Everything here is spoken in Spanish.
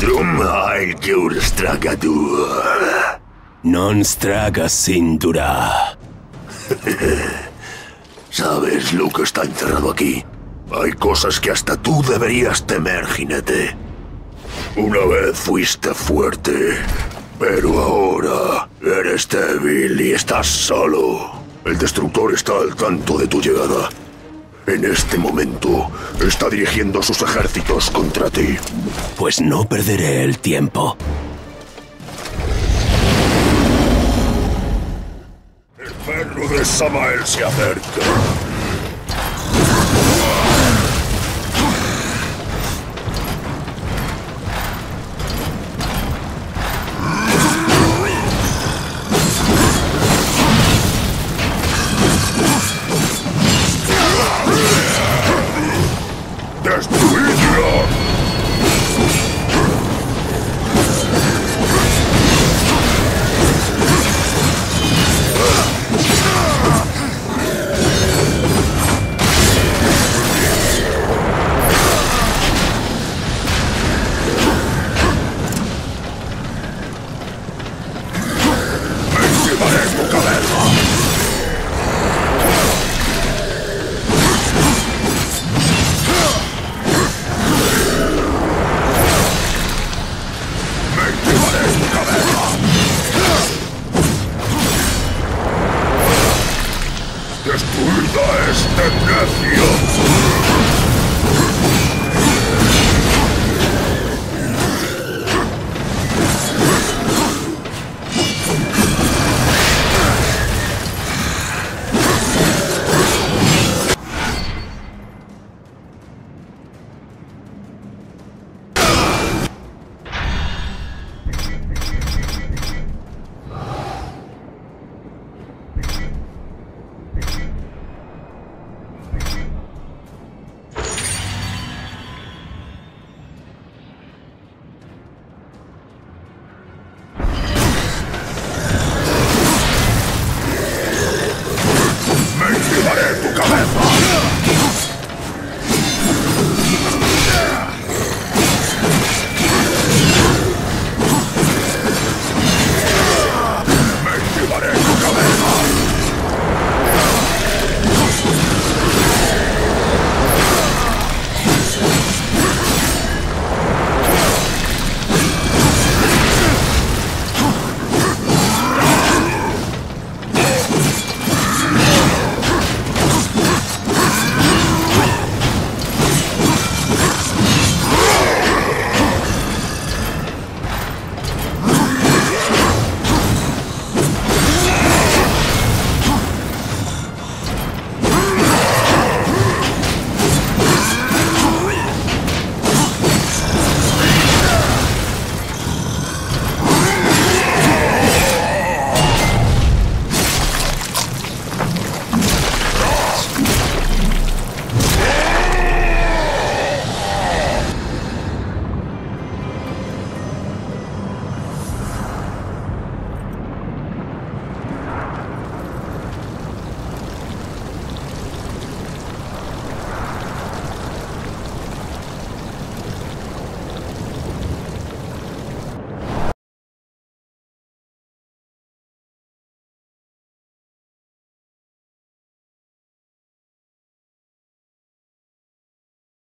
Drumhail Geurstragadur. Non straga cintura. ¿Sabes lo que está encerrado aquí? Hay cosas que hasta tú deberías temer, jinete. Una vez fuiste fuerte, pero ahora eres débil y estás solo. El destructor está al tanto de tu llegada. En este momento, está dirigiendo sus ejércitos contra ti. Pues no perderé el tiempo. El perro de Samael se acerca. ¡Destruida este necio!